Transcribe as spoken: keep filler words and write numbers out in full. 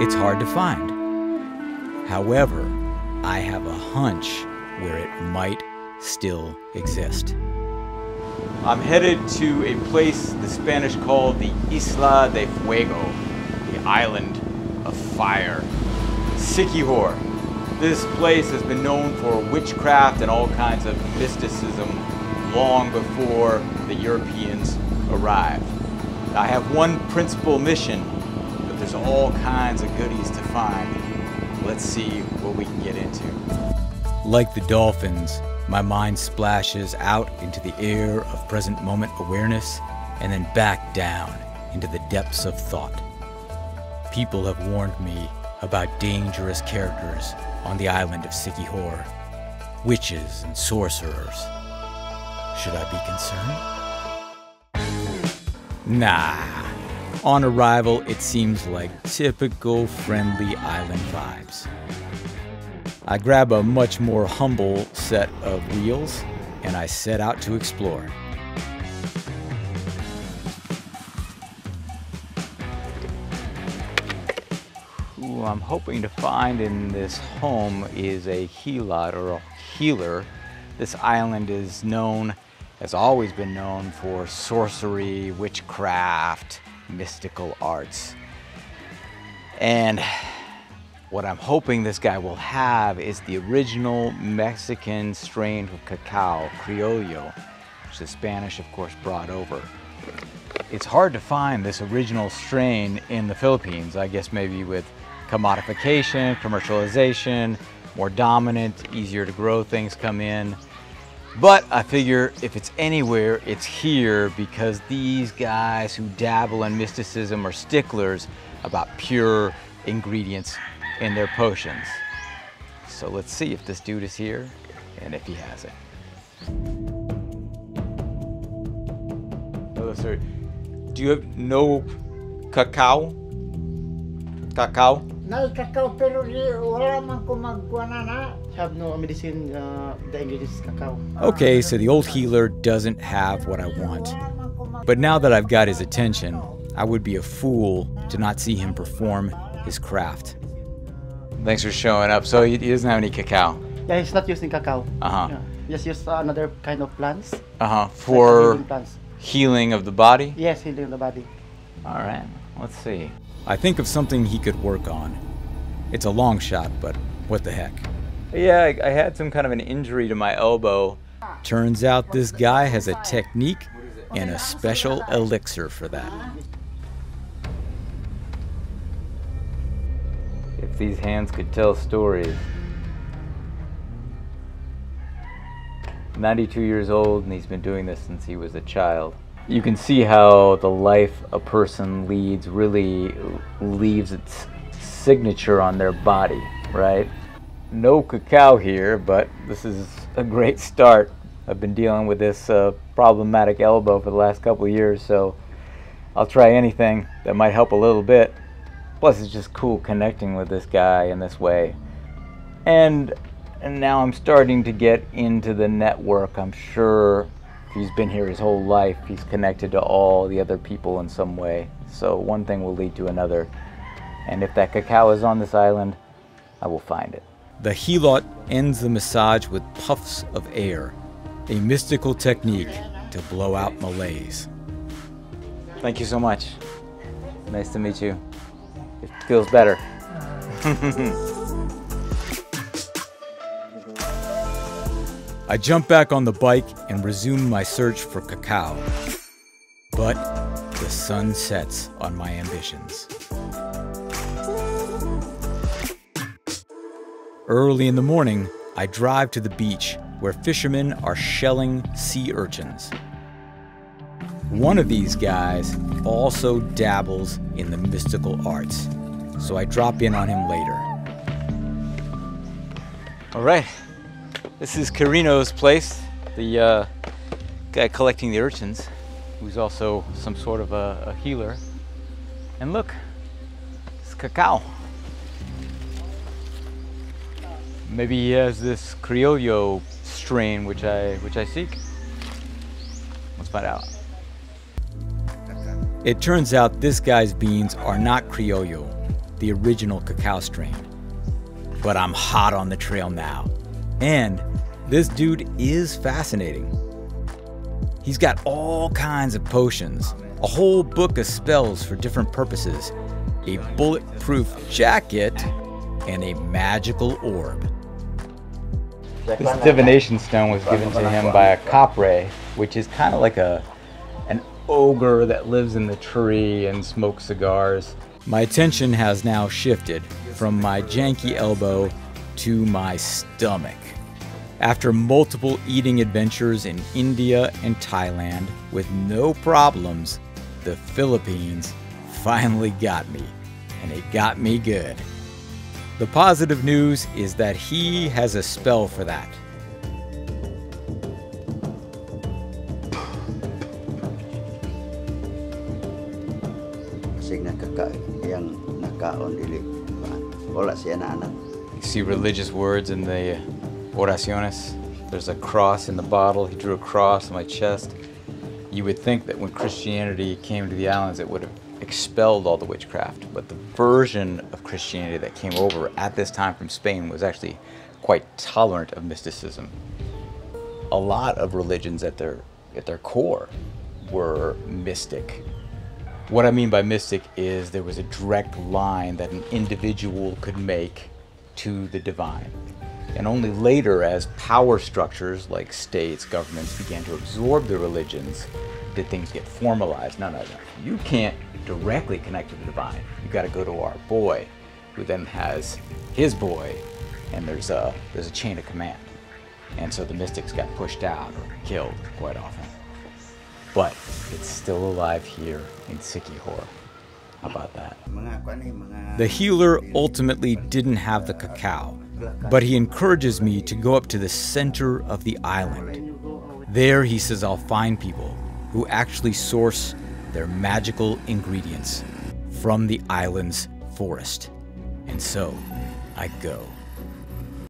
it's hard to find. However, I have a hunch where it might still exist. I'm headed to a place the Spanish call the Isla de Fuego, the island of fire. Siquijor. This place has been known for witchcraft and all kinds of mysticism long before the Europeans arrived. I have one principal mission, but there's all kinds of goodies to find. Let's see what we can get into. Like the dolphins, my mind splashes out into the air of present moment awareness and then back down into the depths of thought. People have warned me about dangerous characters on the island of Siquijor, witches and sorcerers. Should I be concerned? Nah. On arrival, it seems like typical friendly island vibes. I grab a much more humble set of wheels, and I set out to explore. What I'm hoping to find in this home is a hilot, or a healer. This island is known, has always been known, for sorcery, witchcraft, mystical arts. And what I'm hoping this guy will have is the original Mexican strain of cacao, Criollo, which the Spanish, of course, brought over. It's hard to find this original strain in the Philippines, I guess maybe with commodification, commercialization, more dominant, easier to grow things come in. But I figure if it's anywhere, it's here, because these guys who dabble in mysticism are sticklers about pure ingredients in their potions. So let's see if this dude is here and if he has it. Hello, sir. Do you have no cacao? Cacao? No cacao, pero wala man ko magkuana na. Have no medicine, uh, the ingredients is cacao. Okay, so the old healer doesn't have what I want. But now that I've got his attention, I would be a fool to not see him perform his craft. Thanks for showing up. So he doesn't have any cacao? Yeah, he's not using cacao. Uh-huh. Yeah. Just use uh, another kind of plants. Uh-huh. For like plants. Healing of the body? Yes, healing of the body. All right. Let's see. I think of something he could work on. It's a long shot, but what the heck. Yeah, I, I had some kind of an injury to my elbow. Turns out this guy has a technique and a special elixir for that. If these hands could tell stories. ninety-two years old, and he's been doing this since he was a child. You can see how the life a person leads really leaves its signature on their body, right? No cacao here, but this is a great start. I've been dealing with this uh, problematic elbow for the last couple of years, so I'll try anything that might help a little bit. Plus, it's just cool connecting with this guy in this way. And, and now I'm starting to get into the network. I'm sure he's been here his whole life. He's connected to all the other people in some way. So one thing will lead to another. And if that cacao is on this island, I will find it. The hilot ends the massage with puffs of air, a mystical technique to blow out malaise. Thank you so much. Nice to meet you. It feels better. I jump back on the bike and resume my search for cacao. But the sun sets on my ambitions. Early in the morning, I drive to the beach where fishermen are shelling sea urchins. One of these guys also dabbles in the mystical arts, so I drop in on him later. All right, this is Carino's place, the uh, guy collecting the urchins, who's also some sort of a, a healer. And look, it's cacao. Maybe he has this Criollo strain, which I, which I seek. Let's find out. It turns out this guy's beans are not Criollo, the original cacao strain. But I'm hot on the trail now. And this dude is fascinating. He's got all kinds of potions, a whole book of spells for different purposes, a bulletproof jacket, and a magical orb. This divination stone was given to him by a kapre, which is kind of like a an ogre that lives in the tree and smokes cigars. My attention has now shifted from my janky elbow to my stomach. After multiple eating adventures in India and Thailand with no problems, the Philippines finally got me, and it got me good. The positive news is that he has a spell for that. You see religious words in the oraciones. There's a cross in the bottle. He drew a cross on my chest. You would think that when Christianity came to the islands, it would have expelled all the witchcraft, but the version of Christianity that came over at this time from Spain was actually quite tolerant of mysticism. A lot of religions at their at their core were mystic. What I mean by mystic is there was a direct line that an individual could make to the divine. And only later, as power structures like states, governments began to absorb the religions, did things get formalized. No, no, no. You can't directly connect to the divine. You got to go to our boy, who then has his boy, and there's a there's a chain of command. And so the mystics got pushed out or killed quite often. But it's still alive here in Siquijor. How about that? The healer ultimately didn't have the cacao, but he encourages me to go up to the center of the island. There, he says, I'll find people who actually source their magical ingredients from the island's forest. And so I go.